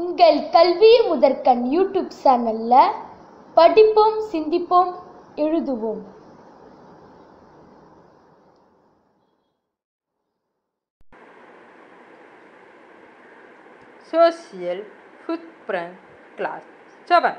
உங்கள் கல்விய முதற்கண் யூடியூப் சேனல்ல படிப்போம், சிந்திப்போம், எழுதுவோம். Social footprint class 7.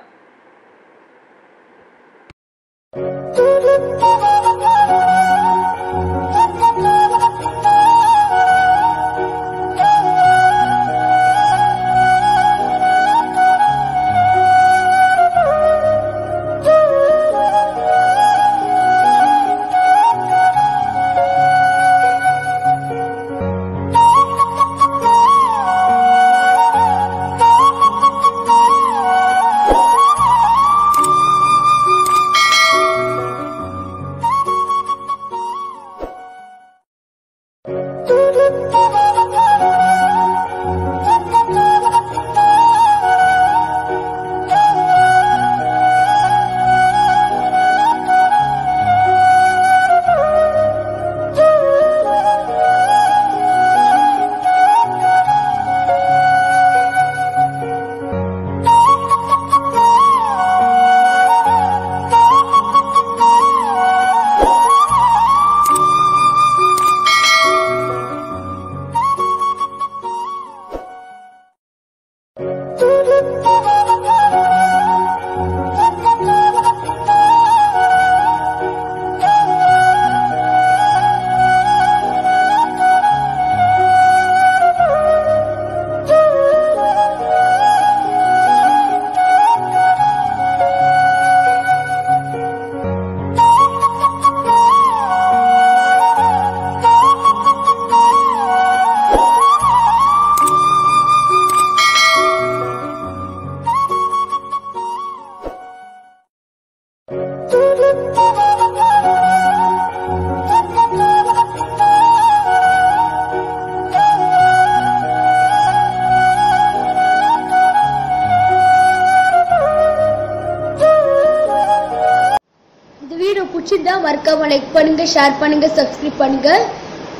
மறக்காம லைக் பண்ணுங்க, ஷேர் பண்ணுங்க, சப்ஸ்கிரைப் பண்ணுங்க.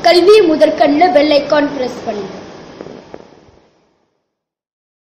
கல்வி முதற்கண்ணில் பெல் ஐக்கான் பிரஸ் பண்ணுங்க.